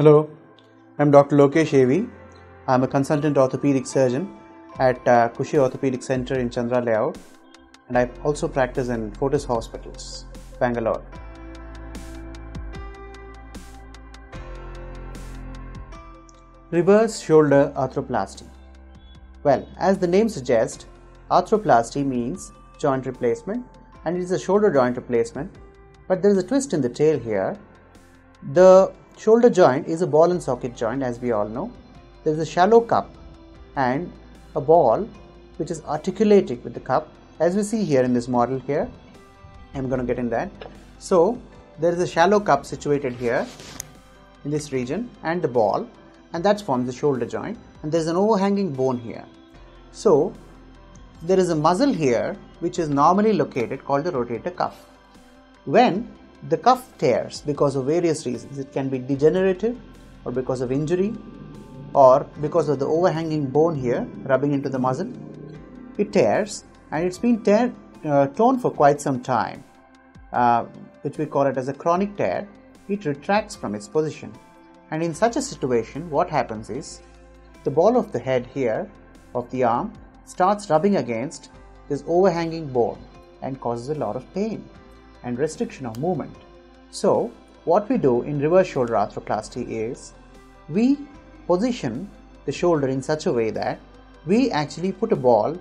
Hello, I'm Dr. Lokesh A V. I'm a consultant orthopedic surgeon at Kushi Orthopedic Center in Chandra Layout, and I also practice in Fortis Hospitals, Bangalore. Reverse shoulder arthroplasty. Well, as the name suggests, arthroplasty means joint replacement, and it is a shoulder joint replacement, but there is a twist in the tail here. The shoulder joint is a ball and socket joint, as we all know. There is a shallow cup and a ball which is articulating with the cup, as we see here in this model here. I'm going to get in that. So there is a shallow cup situated here in this region and the ball, and that forms the shoulder joint, and there is an overhanging bone here. So there is a muscle here which is normally located, called the rotator cuff. When the cuff tears because of various reasons, it can be degenerative or because of injury or because of the overhanging bone here rubbing into the muscle, it tears, and it's been torn for quite some time, which we call it as a chronic tear. It retracts from its position, and in such a situation what happens is the ball of the head here of the arm starts rubbing against this overhanging bone and causes a lot of pain and restriction of movement. So what we do in reverse shoulder arthroplasty is we position the shoulder in such a way that we actually put a ball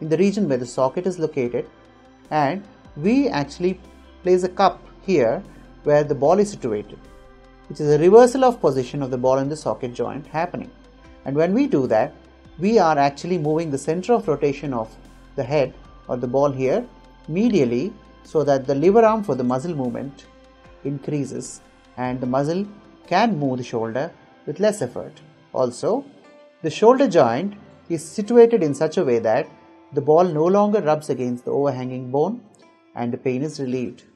in the region where the socket is located, and we actually place a cup here where the ball is situated, which is a reversal of position of the ball and the socket joint happening. And when we do that, we are actually moving the center of rotation of the head or the ball here medially, so that the lever arm for the muscle movement increases and the muscle can move the shoulder with less effort. Also, the shoulder joint is situated in such a way that the ball no longer rubs against the overhanging bone and the pain is relieved.